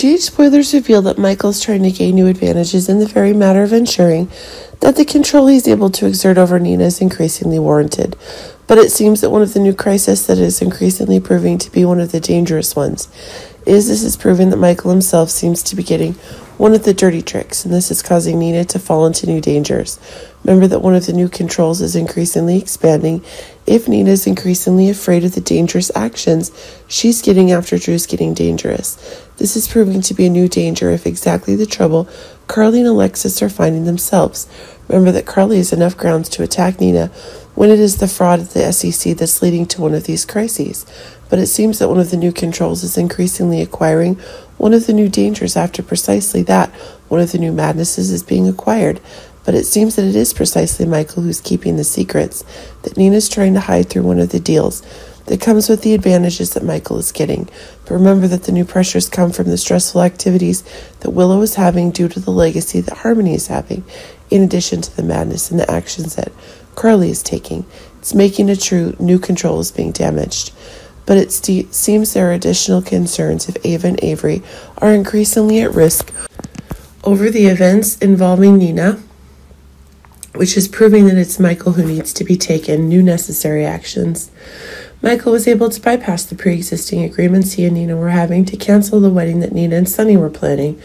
GH spoilers reveal that Michael is trying to gain new advantages in the very matter of ensuring that the control he's able to exert over Nina is increasingly warranted. But it seems that one of the new crises that is increasingly proving to be one of the dangerous ones is this is proving that Michael himself seems to be getting one of the dirty tricks, and this is causing Nina to fall into new dangers. Remember that one of the new controls is increasingly expanding if Nina is increasingly afraid of the dangerous actions she's getting after Drew's getting dangerous. This is proving to be a new danger if exactly the trouble Carly and Alexis are finding themselves. Remember that Carly has enough grounds to attack Nina when it is the fraud at the SEC that's leading to one of these crises. But it seems that one of the new controls is increasingly acquiring one of the new dangers after precisely that one of the new madnesses is being acquired. But it seems that it is precisely Michael who's keeping the secrets that Nina's trying to hide through one of the deals that comes with the advantages that Michael is getting. But remember that the new pressures come from the stressful activities that Willow is having due to the legacy that Harmony is having, in addition to the madness and the actions that Carly is taking. It's making it true new control is being damaged. But it seems there are additional concerns if Ava and Avery are increasingly at risk over the events involving Nina, which is proving that it's Michael who needs to be taken new necessary actions. Michael was able to bypass the pre-existing agreements he and Nina were having to cancel the wedding that Nina and Sunny were planning.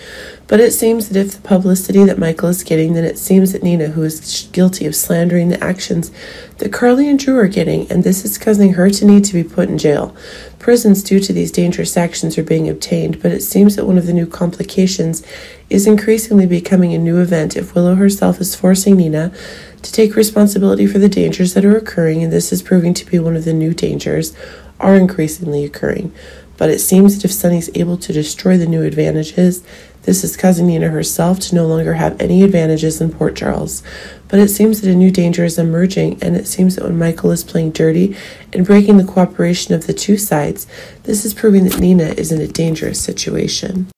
But it seems that if the publicity that Michael is getting, then it seems that Nina, who is guilty of slandering the actions that Carly and Drew are getting, and this is causing her to need to be put in jail. Prisons due to these dangerous actions are being obtained, but it seems that one of the new complications is increasingly becoming a new event if Willow herself is forcing Nina to take responsibility for the dangers that are occurring, and this is proving to be one of the new dangers are increasingly occurring. But it seems that if Sunny's able to destroy the new advantages, this is causing Nina herself to no longer have any advantages in Port Charles. But it seems that a new danger is emerging, and it seems that when Michael is playing dirty and breaking the cooperation of the two sides, this is proving that Nina is in a dangerous situation.